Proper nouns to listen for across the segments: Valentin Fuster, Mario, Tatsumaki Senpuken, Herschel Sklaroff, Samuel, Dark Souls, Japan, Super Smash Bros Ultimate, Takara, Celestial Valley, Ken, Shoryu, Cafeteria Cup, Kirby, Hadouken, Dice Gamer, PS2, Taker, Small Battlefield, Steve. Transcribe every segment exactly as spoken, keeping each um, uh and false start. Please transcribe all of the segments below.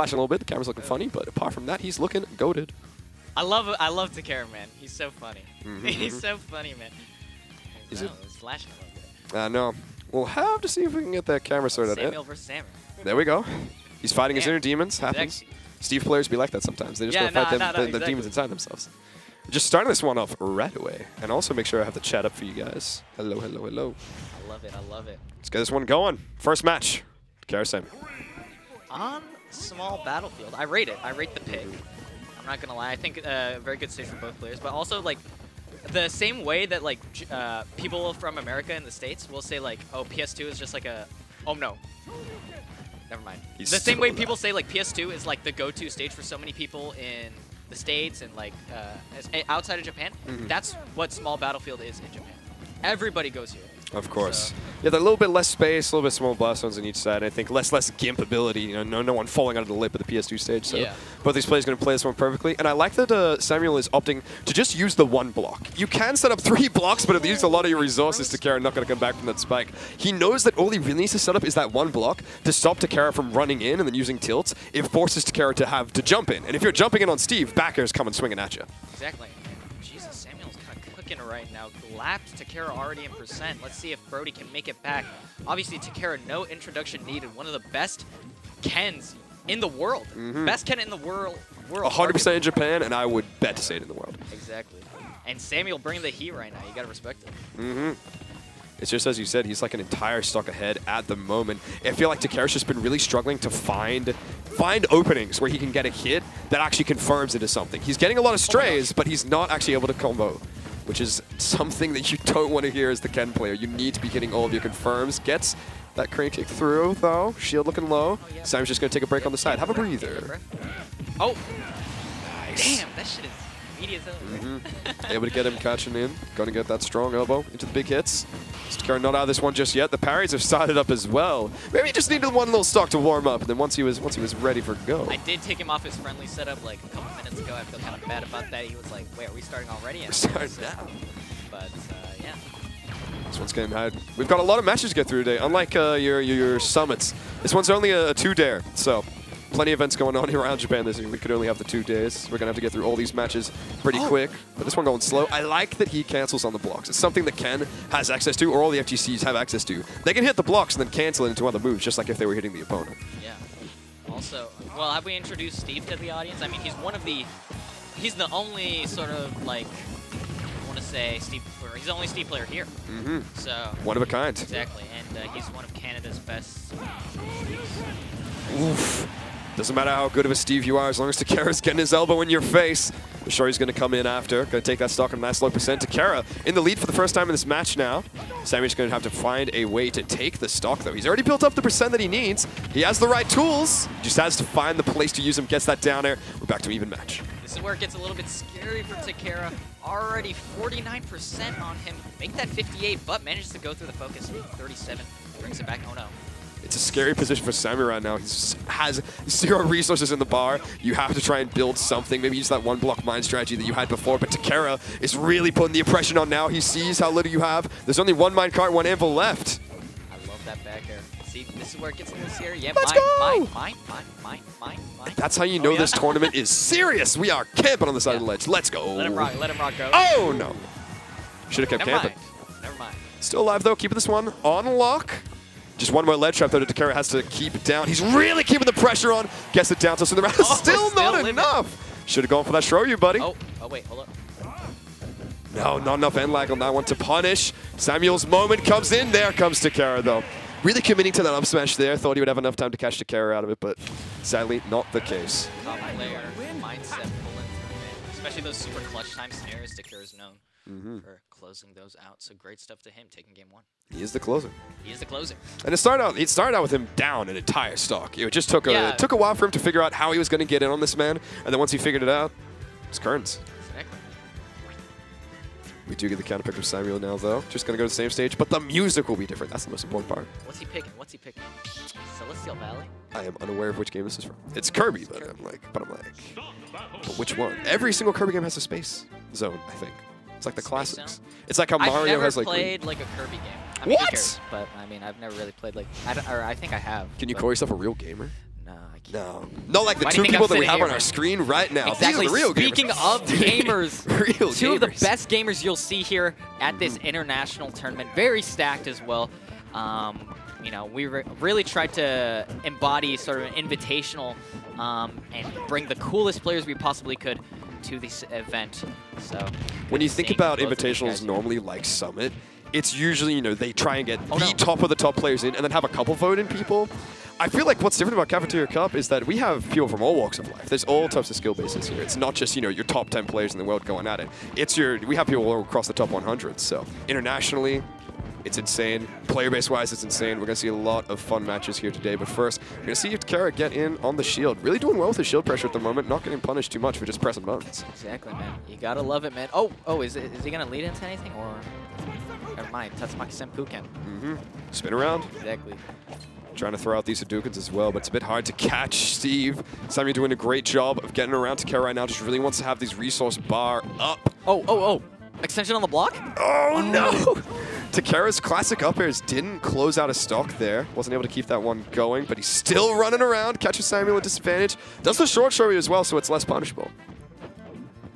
flashing a little bit. The camera's looking funny, but apart from that, he's looking goated. I love I love Taker, man. He's so funny. Mm-hmm. He's so funny, man. Is it? It's flashing a little bit. I uh, know. We'll have to see if we can get that camera sorted out. Samuel versus Samuel. There we go. He's fighting Damn. his inner demons. Happens. Exactly. Steve players be like that sometimes. They just yeah, go no, fight them, no, no, the, exactly. the demons inside themselves. Just starting this one off right away. And also make sure I have the chat up for you guys. Hello, hello, hello. I love it. I love it. Let's get this one going. First match. Karasame. On Small Battlefield, I rate it. I rate the pick. I'm not going to lie. I think a uh, very good stage for both players. But also, like, the same way that, like, uh, people from America and the States will say, like, oh, P S two is just like a... Oh, no. Never mind. He's the same way people that. say, like, P S two is, like, the go-to stage for so many people in the States and, like, uh, outside of Japan. Mm-hmm. That's what Small Battlefield is in Japan. Everybody goes here. Of course. So. Yeah, they're a little bit less space, a little bit small blast zones on each side. And I think less less gimp ability, you know, no, no one falling out of the lip of the P S two stage. So yeah. both these players are going to play this one perfectly. And I like that uh, Samuel is opting to just use the one block. You can set up three blocks, but it leaves a lot of your resources to Takara not going to come back from that spike. He knows that all he really needs to set up is that one block to stop Takara from running in and then using tilts. It forces Takara to have to jump in. And if you're jumping in on Steve, back air's coming swinging at you. Exactly. Right now, lapped Takara already in percent. Let's see if Brody can make it back. Obviously, Takara, no introduction needed. One of the best Kens in the world. Mm-hmm. Best Ken in the world. world. one hundred percent in Japan, and I would bet to say it in the world. Exactly. And Samuel bringing the heat right now. You gotta respect him. Mm-hmm. It's just as you said, he's like an entire stock ahead at the moment. I feel like Takara's just been really struggling to find find openings where he can get a hit that actually confirms into something. He's getting a lot of strays, oh but he's not actually able to combo, which is something that you don't want to hear as the Ken player. You need to be getting all of your confirms. Gets that crane kick through, though. Shield looking low. Oh, yeah. Sam's just going to take a break yeah, on the side. Have a breather. Oh! Nice. Damn, that shit is meaty as hell. Mm-hmm. Able to get him catching in. Going to get that strong elbow into the big hits. Takara not out of this one just yet. The parries have started up as well. Maybe he just needed one little stock to warm up, and then once he was once he was ready for go. I did take him off his friendly setup like a couple minutes ago. I feel kind of bad about that. He was like, wait, are we starting already? We're starting now. But, uh, yeah. This one's getting hard. We've got a lot of matches to get through today, unlike uh, your, your your summits. This one's only a, a two-dare, so plenty of events going on around Japan this year. We could only have the two days. We're going to have to get through all these matches pretty oh. quick. But this one going slow. I like that he cancels on the blocks. It's something that Ken has access to, or all the F G Cs have access to. They can hit the blocks and then cancel it into other moves, just like if they were hitting the opponent. Yeah. Also, well, have we introduced Steve to the audience? I mean, he's one of the... He's the only sort of, like... say Steve, or he's the only Steve player here. Mm-hmm. So one of a kind. Exactly, and uh, he's one of Canada's best. Oof. Doesn't matter how good of a Steve you are, as long as Takara's getting his elbow in your face. I'm sure he's going to come in after, going to take that stock and nice low percent. Takara in the lead for the first time in this match now. Sammy's going to have to find a way to take the stock, though. He's already built up the percent that he needs. He has the right tools. He just has to find the place to use him, gets that down air. We're back to an even match. This is where it gets a little bit scary for Takara. Already forty-nine percent on him. Make that fifty-eight, but manages to go through the focus. thirty-seven, brings it back. Oh no. It's a scary position for Samuel right now. He has zero resources in the bar. You have to try and build something. Maybe use that one block mine strategy that you had before, but Takara is really putting the oppression on now. He sees how little you have. There's only one mine cart, one anvil left. I love that back air. See, this is where it gets a little scary. Yeah, Let's mine, go! Mine, mine, mine, mine, mine. That's how you know oh, yeah. this tournament is serious. We are camping on the side yeah. of the ledge. Let's go. Let him rock, let him rock go. Oh, no. Should have kept Never camping. Mind. Never mind. Still alive, though. Keeping this one on lock. Just one more ledge trap, though, that Takara has to keep down. He's really keeping the pressure on. Gets it down to so the round. Oh, still, still not living. enough. Should have gone for that Shoryu, buddy. Oh, oh wait, hold up. No, not enough end lag on that one to punish. Samuel's moment comes in. There comes Takara, though. Really committing to that up smash there. Thought he would have enough time to catch Takara out of it, but sadly, not the case. Top player mindset pulling through, especially those super clutch time snares. Takara's known mm-hmm. for closing those out. So great stuff to him taking game one. He is the closer. He is the closer. And it started out. It started out with him down an entire stock. It just took a yeah. it took a while for him to figure out how he was going to get in on this man. And then once he figured it out, it's Kearns. Exactly. We do get the counter pick of Samuel now, though. Just going to go to the same stage, but the music will be different. That's the most important part. What's he picking? What's he picking? Celestial Valley? I am unaware of which game this is from. It's Kirby, it's but Kirby. I'm like, but I'm like, but which one? Every single Kirby game has a space zone, I think. It's like the space classics. Zone? It's like how I've Mario never has like. I've played like a Kirby game. I mean, what? Kirby, but I mean, I've never really played like. I, don't, or I think I have. Can you call yourself a real gamer? No, I can't. No, not like the Why two people that we have on our screen right now. Exactly. These are the real Speaking gamers. of gamers, real two gamers. of the best gamers you'll see here at this mm-hmm. international tournament. Very stacked as well. Um, you know, we re really tried to embody sort of an invitational um, and bring the coolest players we possibly could to this event. So when you think about invitationals, normally like Summit, it's usually, you know, they try and get oh, the no. top of the top players in and then have a couple vote in people. I feel like what's different about Cafeteria Cup is that we have people from all walks of life. There's all types of skill bases here. It's not just, you know, your top ten players in the world going at it. It's your, we have people all across the top one hundred. So internationally, it's insane. Player base wise, it's insane. We're going to see a lot of fun matches here today. But first, we're going to see if Kara get in on the shield. Really doing well with the shield pressure at the moment. Not getting punished too much for just pressing buttons. Exactly, man. You got to love it, man. Oh, oh, is, it, is he going to lead into anything? Or never mind. Tatsumaki Senpuken. Mm-hmm. Spin around. Exactly. Trying to throw out these Hadoukens as well, but it's a bit hard to catch Steve. Samuel doing a great job of getting around to Kara right now. Just really wants to have these resource bar up. Oh, oh, oh. Extension on the block? Oh, no. Takera's classic up airs didn't close out a stock there. Wasn't able to keep that one going, but he's still running around. Catches Samuel at disadvantage. Does the short shoryu as well, so it's less punishable.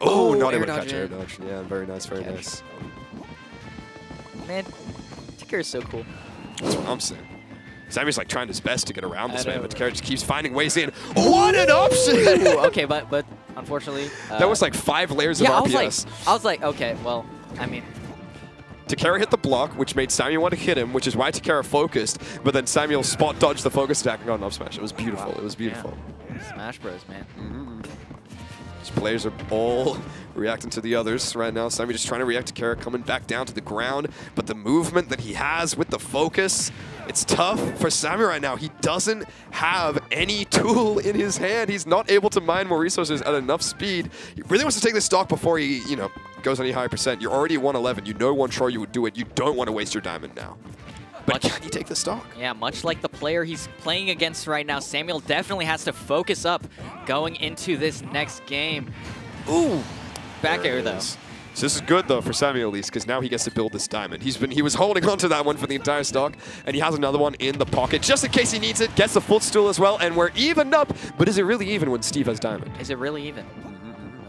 Oh, oh not able to catch air dodge. Yeah, very nice, very catch. nice. Man, Takera's so cool. That's what I'm saying. Samuel's like trying his best to get around this man, but Takera just keeps finding ways in. What an option! Ooh, okay, but but unfortunately, uh, that was like five layers yeah, of R P S. I was like, I was like, okay, well, I mean. Takera hit the block, which made Samuel want to hit him, which is why Takera focused, but then Samuel spot dodged the focus attack and got an up smash. It was beautiful. Wow. It was beautiful. Yeah. Smash Bros, man. Mm-hmm. These players are all reacting to the others right now. Samuel just trying to react to Takera, coming back down to the ground, but the movement that he has with the focus, it's tough for Samuel right now. He doesn't have any tool in his hand. He's not able to mine more resources at enough speed. He really wants to take this stock before he, you know, goes any higher percent. You're already one eleven. You know one Shoryu would do it. You don't want to waste your diamond now. But much, can you take the stock? Yeah, much like the player he's playing against right now, Samuel definitely has to focus up going into this next game. Ooh, back air though. Is. So this is good though for Samuel at least, because now he gets to build this diamond. He's been he was holding onto that one for the entire stock, and he has another one in the pocket just in case he needs it. Gets the footstool as well, and we're evened up. But is it really even when Steve has diamond? Is it really even?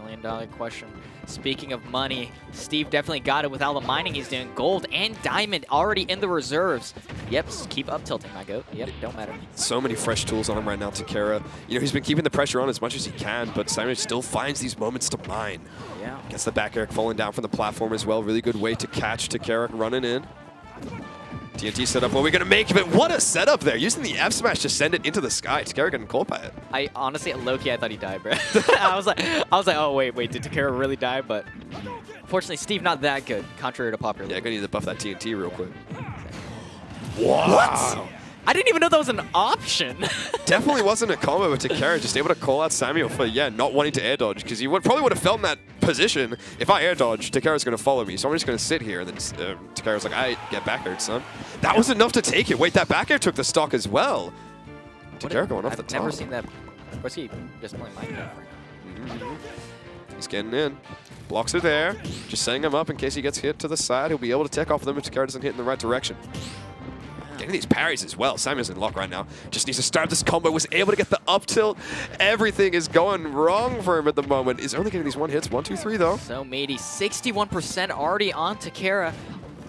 Million dollar question. Speaking of money, Steve definitely got it with all the mining he's doing. Gold and diamond already in the reserves. Yep, keep up tilting, my goat. Yep, don't matter. So many fresh tools on him right now, Takera. You know, he's been keeping the pressure on as much as he can, but Samuel still finds these moments to mine. Yeah. Gets the back air falling down from the platform as well. Really good way to catch Takera running in. T N T setup, what are we going to make of it? What a setup there! Using the F smash to send it into the sky. Takera getting caught by it. I honestly, low-key, I thought he died, bro. I was like, I was like, oh wait, wait, did Takera really die? But fortunately, Steve not that good, contrary to popular. Yeah, I gonna need to buff that T N T real quick. Wow! What? I didn't even know that was an option. Definitely wasn't a combo with Takera, just able to call out Samuel for, yeah, not wanting to air dodge, because he would probably would have felt in that position. If I air dodge, Takera's going to follow me, so I'm just going to sit here. And then uh, Takera's like, I get back aired, son. That yeah. was enough to take it. Wait, that back air took the stock as well. Takera going off I've the top. I've never seen that. What's he just playing my game? Mm-hmm. He's getting in. Blocks are there. Just setting him up in case he gets hit to the side. He'll be able to take off them if Takera doesn't hit in the right direction. Getting these parries as well. Samuel's in luck right now. Just needs to start this combo. Was able to get the up tilt. Everything is going wrong for him at the moment. He's only getting these one hits. One, two, three, though. So meaty. sixty-one percent already on Takera.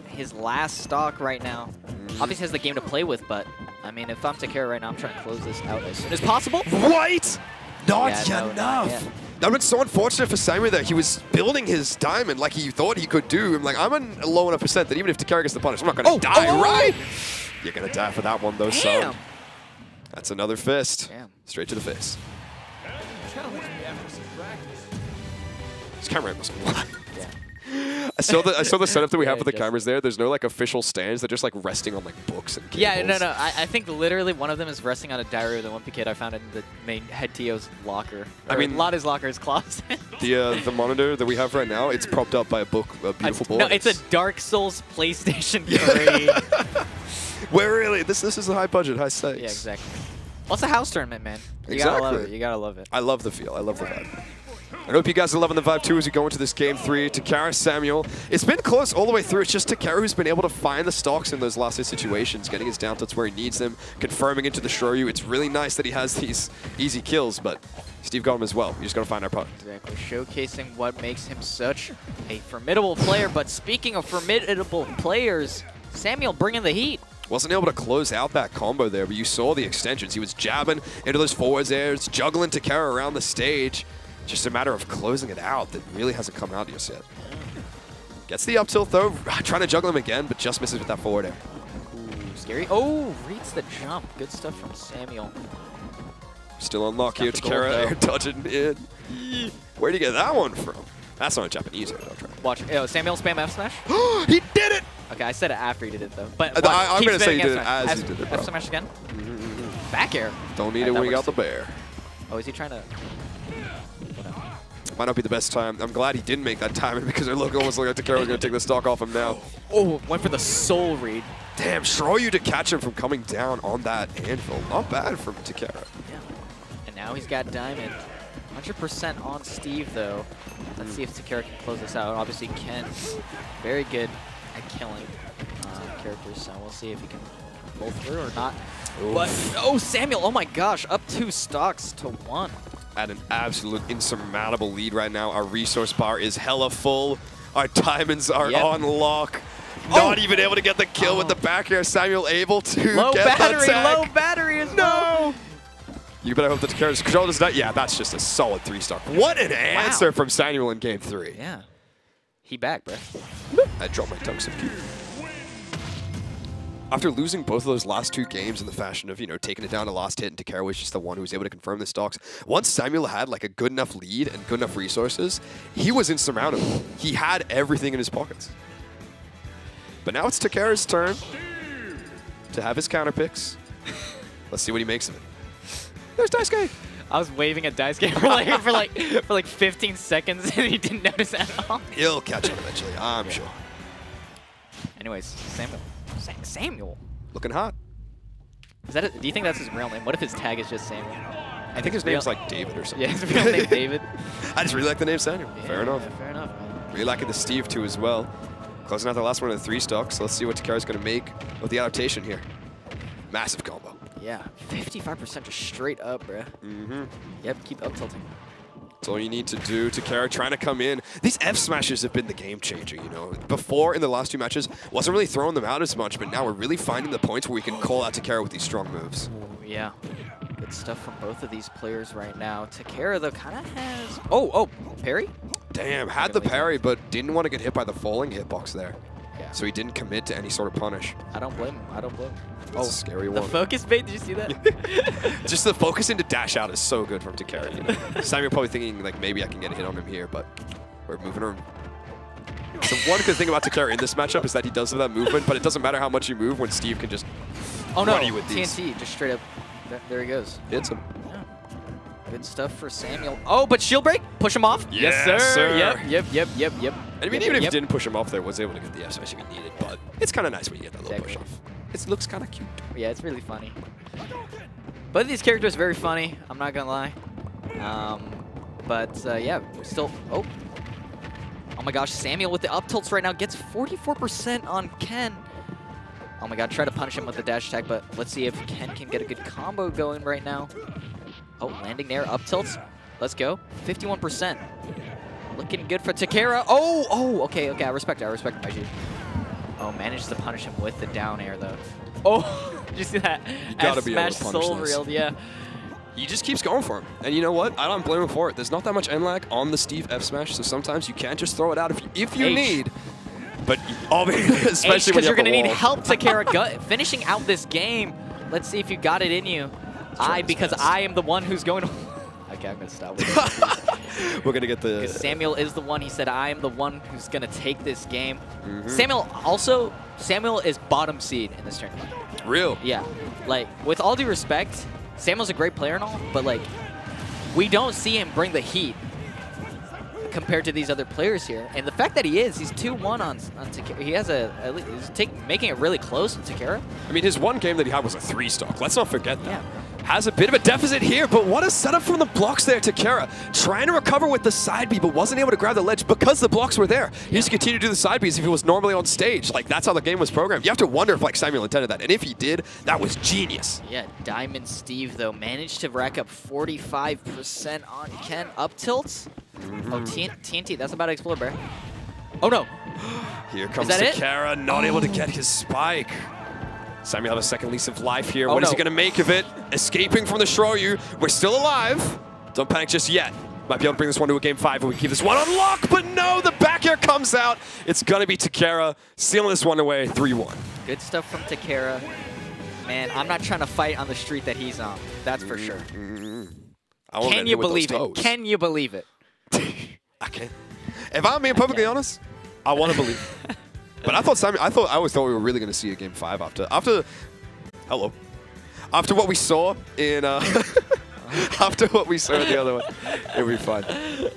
His last stock right now. Mm-hmm. Obviously has the game to play with, but I mean, if I'm Takera right now, I'm trying to close this out as soon as possible. Right? Not yeah, enough. No, not yet. That was so unfortunate for Samuel that he was building his diamond like he thought he could do. I'm like, I'm a low enough percent that even if Takera gets the punish, I'm not going to oh, die, oh, right? You're going to die for that one, though, son. That's another fist. Damn. Straight to the face. This camera was wild. Yeah. I saw the I saw the setup that we have for the cameras there. There's no like official stands. They're just like resting on like books and cables. Yeah, no, no. I, I think literally one of them is resting on a diary of the Wimpy Kid. I found it in the main head T O's locker. I mean, Lotta's locker's closet. The uh, the monitor that we have right now, it's propped up by a book, a beautiful book. No, it's a Dark Souls PlayStation three. Where really, this this is a high budget, high stakes. Yeah, exactly. Well, it's a house tournament, man. You exactly. gotta love it. You gotta love it. I love the feel. I love the vibe. I hope you guys are loving the vibe too as we go into this game three. Takara, Samuel. It's been close all the way through. It's just Takara who's been able to find the stocks in those last hit situations, getting his down tilts where he needs them, confirming into the Shoryu. It's really nice that he has these easy kills, but Steve got him as well. You just got to find our part. Exactly. Showcasing what makes him such a formidable player. But speaking of formidable players, Samuel bringing the heat. Wasn't able to close out that combo there, but you saw the extensions. He was jabbing into those forwards airs, juggling Takara around the stage. Just a matter of closing it out that really hasn't come out just yet. Gets the up tilt though, trying to juggle him again, but just misses with that forward air. Ooh, scary. Oh, reads the jump. Good stuff from Samuel. Still on lock here. Takara air dodging in. Where'd you get that one from? That's not a Japanese air dodge, right? Watch. Oh, Samuel spam F smash. He did it! Okay, I said it after he did it though. But uh, I, I'm going to say he did it as F he did it, bro. F smash again. Back air. Don't need it when you got the bear. Oh, is he trying to... Might not be the best time. I'm glad he didn't make that timing because it looked almost like Takara was going to take the stock off him now. Oh, went for the soul read. Damn, Shoryu to catch him from coming down on that anvil. Not bad from Takara. Yeah. And now he's got diamond. one hundred percent on Steve though. Let's see if Takara can close this out. Obviously, Ken's very good at killing uh, characters, so we'll see if he can pull through or not. Ooh. But oh, Samuel! Oh my gosh! Up two stocks to one. At an absolute insurmountable lead right now. Our resource bar is hella full. Our diamonds are yep. on lock. Not oh. even able to get the kill oh. with the back air. Samuel able to low get battery, that low battery is no. Low. You better hope that Takara's control does not. Yeah, that's just a solid three star. What an wow. answer from Samuel in game three. Yeah, he back, bro. I dropped my tongue so cute. After losing both of those last two games in the fashion of, you know, taking it down to last hit, and Takara was just the one who was able to confirm the stocks, once Samuel had, like, a good enough lead and good enough resources, he was insurmountable. He had everything in his pockets. But now it's Takara's turn to have his counter picks. Let's see what he makes of it. There's Dice Gamer. I was waving at Dice Gamer for, like, for, like, for, like, fifteen seconds, and he didn't notice at all. He'll catch up eventually, I'm yeah. sure. Anyways, Samuel. Samuel. Looking hot. Is that a, do you think that's his real name? What if his tag is just Samuel? I think his name's like David or something. Yeah, his real name's David. I just really like the name Samuel. Yeah, fair enough. Fair enough, man. Really liking the Steve too as well. Closing out the last one of the three stocks. So let's see what Takara's going to make with the adaptation here. Massive combo. Yeah, fifty-five percent just straight up, bruh. Mm-hmm. Yep, keep up tilting. That's all you need to do. Takara trying to come in. These F smashes have been the game changer, you know. Before, in the last two matches, wasn't really throwing them out as much, but now we're really finding the points where we can call out Takara with these strong moves. Ooh, yeah. Good stuff from both of these players right now. Takara, though, kind of has... Oh, oh, parry? Damn, had the parry, but didn't want to get hit by the falling hitbox there. Yeah. So he didn't commit to any sort of punish. I don't blame him. I don't blame him. That's oh, a scary one. The focus bait, did you see that? Just the focus into dash out is so good from Takara. You know? Samuel probably thinking, like, maybe I can get a hit on him here, but we're moving around. The one good thing about Takara in this matchup is that he does have that movement, but it doesn't matter how much you move when Steve can just oh, run no. you with these. T N T, just straight up. There he goes. Hits him. Yeah. Good stuff for Samuel. Oh, but shield break? Push him off? Yes, yes sir. sir. Yep, yep, yep, yep, yep. I mean, yep, even yep, if yep. he didn't push him off there, was able to get the F smash if he needed, but it's kind of nice when you get that little exactly. push off. It looks kind of cute. Yeah, it's really funny. Both of these characters are very funny, I'm not going to lie. Um, but, uh, yeah, we're still... Oh. Oh my gosh, Samuel with the up tilts right now gets forty-four percent on Ken. Oh my god, try to punish him with the dash attack, but let's see if Ken can get a good combo going right now. Oh, landing there, up tilts. Let's go. fifty-one percent. Looking good for Takara. Oh, oh, okay, okay, I respect it, I respect it. Oh, managed to punish him with the down air, though. Oh, did you see that? You gotta F be able to punish soul reeled, yeah. He just keeps going for him. And you know what? I don't blame him for it. There's not that much N lag on the Steve F smash, so sometimes you can't just throw it out if you, if you H. need. But obviously, especially H, when you're going to need help, Takara, gut finishing out this game. Let's see if you got it in you. That's I, right, because I am the one who's going to... Okay, I'm going to stop with We're going to get the... Samuel is the one. He said, I am the one who's going to take this game. Mm-hmm. Samuel also... Samuel is bottom seed in this tournament. Real? Yeah. Like, with all due respect, Samuel's a great player and all, but, like, we don't see him bring the heat compared to these other players here. And the fact that he is, he's two one on, on Takara. He has a... At least he's take, making it really close to Takara. I mean, his one game that he had was a three stock. Let's not forget that. Yeah. has a bit of a deficit here, but what a setup from the blocks there, Taker. Trying to recover with the side B, but wasn't able to grab the ledge because the blocks were there. He just continued to do the side B as if he was normally on stage. Like, that's how the game was programmed. You have to wonder if, like, Samuel intended that. And if he did, that was genius. Yeah, Diamond Steve, though, managed to rack up forty-five percent on Ken. Up tilts? Mm-hmm. Oh, T N T, that's about to explode, bro. Oh, no. Here comes Taker, not oh. able to get his spike. Samuel has a second lease of life here. Oh, what no. is he going to make of it? Escaping from the Shoryu. We're still alive. Don't panic just yet. Might be able to bring this one to a game five and we keep this one on lock, but no, the back air comes out. It's going to be Taker sealing this one away, three one. Good stuff from Taker. Man, I'm not trying to fight on the street that he's on. That's for sure. Mm-hmm. I Can you believe it? Can you believe it? I can. If I'm being perfectly honest, I want to believe it. But I thought Simon, I thought I always thought we were really going to see a game five after after hello after what we saw in uh, after what we saw in the other one. It'll be fun.